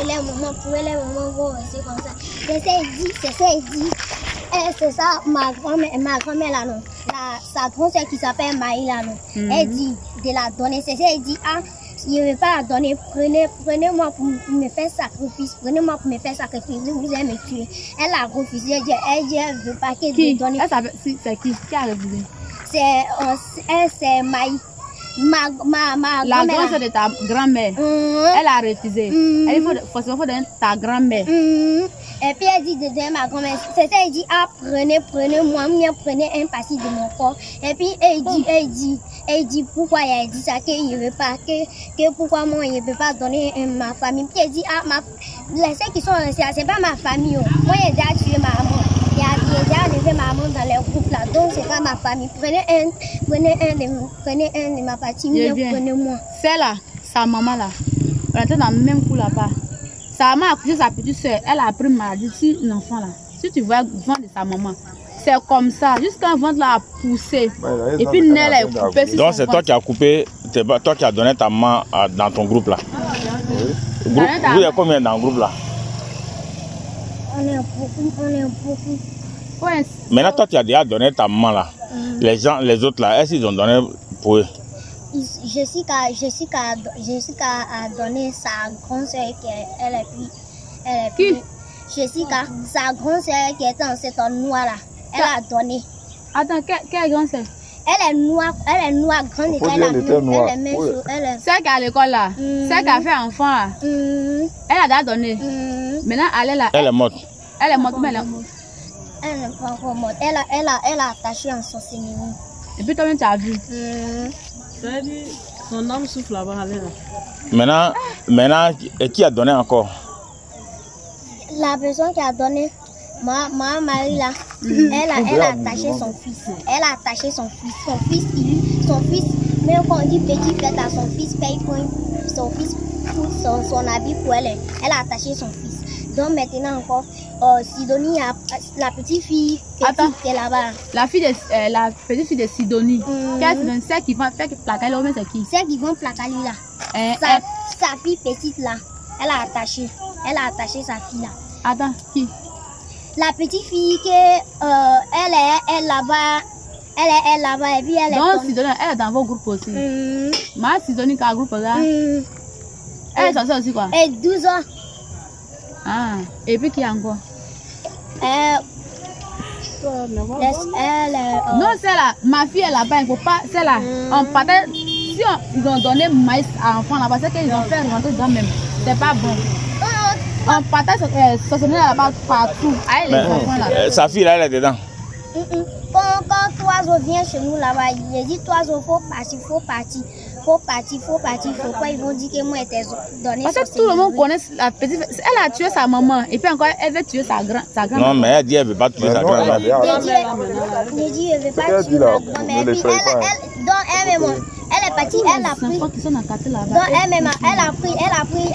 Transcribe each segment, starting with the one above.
les mamans vont rester comme ça. C'est ça, elle dit. C'est ça, ma grand-mère, là, sa grand-sœur qui s'appelle Maïla, elle dit de la donner. C'est ça, elle dit, ah, je ne vais pas la donner, prenez-moi pour me faire sacrifice, prenez-moi pour me faire sacrifice, vous allez me tuer. Elle a refusé, elle dit, elle ne veut pas qu'elle lui donne. C'est qui a refusé? C'est Maïla. La grand-sœur de ta grand-mère, elle a refusé. Elle dit, faut donner ta grand-mère. Et puis elle dit de donner ma grand-mère. C'est ça, elle dit, ah, prenez un parti de mon corps. Et puis elle dit, pourquoi elle dit ça, qu'il ne veut pas, que pourquoi moi je ne peux pas donner ma famille. Puis elle dit, ah, les ceux qui sont restés, c'est pas ma famille. Moi j'ai déjà tué ma maman. J'ai enlevé ma maman dans les groupes là, donc c'est pas ma famille. Prenez un de ma partie, mieux prenez-moi. Celle-là, sa maman là, elle était dans le même coup là-bas. Sa maman a accouché sa petite soeur, elle a pris maladie sur l'enfant là. Si tu vois le ventre de sa maman, c'est comme ça, jusqu'à ventre là a poussé. Et puis elle est coupée. Donc c'est toi qui as coupé, toi qui as donné ta maman dans ton groupe là. Vous êtes combien dans le groupe là? On est beaucoup. Ouais. Maintenant, toi, tu as déjà donné ta maman là. Les autres là, est-ce qu'ils ont donné pour eux? Jessica a donné sa grand-sœur Jessica, sa grand-sœur qui était en cette noire là, elle a donné. Attends, quelle grand-sœur? Elle est noire, grande école, elle est celle qui est à l'école là, celle qui a fait enfant là, elle a déjà donné. Maintenant, elle est morte. Elle est morte, mais elle n'est pas encore morte. Elle a attaché en sorcellerie. Et puis toi-même, tu as vu. C'est-à-dire, son âme souffle là-bas. Maintenant, qui a donné encore? La personne qui a donné, ma Marie là, elle a attaché son fils. Son fils, même quand on dit petit frère à son fils, paye pour son fils, son habit pour elle. Elle a attaché son fils. Donc maintenant encore, Sidonie, la petite fille qui est là-bas. La petite fille de Sidonie. Celle qui vend placaler, c'est qui? Celle qui vend placaler là. Sa fille petite là, elle a attaché sa fille là. Attends, qui? La petite fille qui elle est là-bas. Elle là-bas et puis elle est. Donc Sidonie, elle est dans vos groupes aussi. Ma Sidonie qui a un groupe là. Elle est sortie aussi quoi? Elle est 12 ans. Ah, et puis qui encore? Non, celle-là, ma fille est là-bas, il ne faut pas. Celle-là, on partait. Si ils ont donné maïs à l'enfant là-bas, c'est qu'ils ont fait rentrer dedans même. C'est pas bon. On partait stationner là-bas partout. Allez, les enfants là. Sa fille là, elle est dedans. Quand Toiseau vient chez nous là-bas, il dit Toiseau, faut partir. Pourquoi ils vont dire que moi j'étais donné? Parce que tout le monde connaît la petite. Elle a tué sa maman et puis encore elle veut tuer sa grand. Non, mais elle dit elle veut pas tuer sa grand-mère. Elle dit elle veut pas tuer sa grand-mère. Puis elle est partie, elle a pris. Donc elle a pris.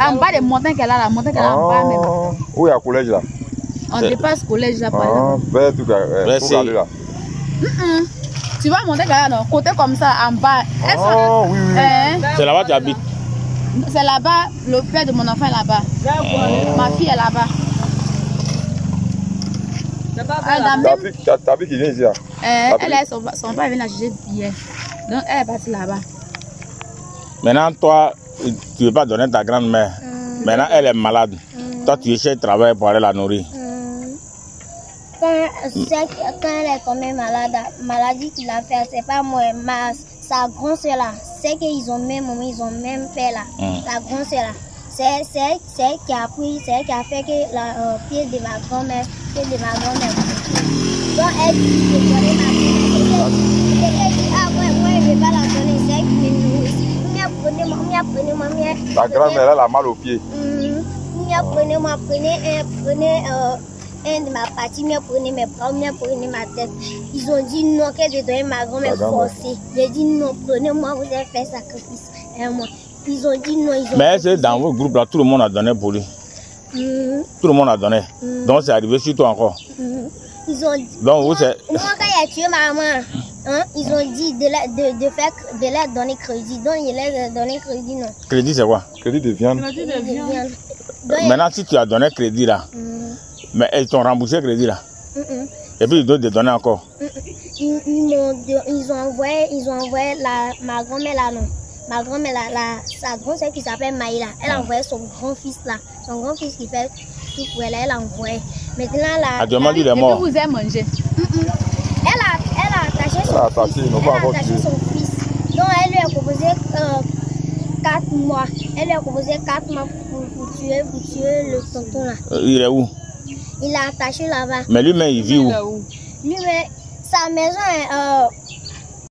En bas des montagnes qu'elle a, la montagne qu'elle a en bas même. Où est le collège là? On dépasse le collège là, par exemple. Là. Tu vas monter là, côté comme ça, en bas. Oh, oui. C'est là-bas que tu habites? C'est là-bas, le père de mon enfant est là-bas. Ma fille est là-bas. Ta fille qui vient ici là? Son père vient la juger hier. Donc elle est partie là-bas. Maintenant, toi, tu ne veux pas donner ta grand-mère. Maintenant, elle est malade. Toi, tu essaies de travailler pour aller la nourrir. Quand elle est tombée malade, la maladie qu'il a fait, c'est pas moi, sa grand-sœur là, c'est qu'ils ont même maman, ils ont même fait là, la grand-sœur là, c'est elle qui a pris, c'est elle qui a fait que le pied de ma grand-mère, donc elle dit que je vais la donner, elle dit ah ouais, moi je vais pas la donner, c'est elle qui me nourrit, prenez-moi, la grand-mère elle a mal au pied. Prenez un de ma partie, prenez mes bras, prenez ma tête. Ils ont dit non, qu'elle devait donner ma grand-mère forcée. J'ai dit non, prenez-moi, vous avez fait sacrifice. Ils ont dit non, mais c'est dans votre groupe là, tout le monde a donné pour lui. Tout le monde a donné. Donc c'est arrivé sur toi encore. Donc vous c'est. Moi quand il a tué ma maman, Hein? Ils ont dit de faire de la donner crédit. Donc, il a donné crédit, non. Crédit, c'est quoi? Crédit de viande. Crédit de viande. Maintenant, si tu as donné crédit là, mais ils t'ont remboursé crédit là. Et puis, ils doivent te donner encore. Ils ont envoyé ma grand-mère là, non. Ma grand-mère, sa grand-sœur qui s'appelle Maïla, elle a envoyé son grand-fils là. Son grand-fils qui fait tout pour elle, elle a envoyé. Maintenant, là. Elle demande il est mort. Vous avez mangé. Elle a attaché son fils. Donc, elle lui a proposé 4 mois. Elle lui a proposé 4 mois pour tuer le tonton là. Il est où? Il est attaché là-bas. Mais lui-même, il vit où? Lui-même, sa maison est.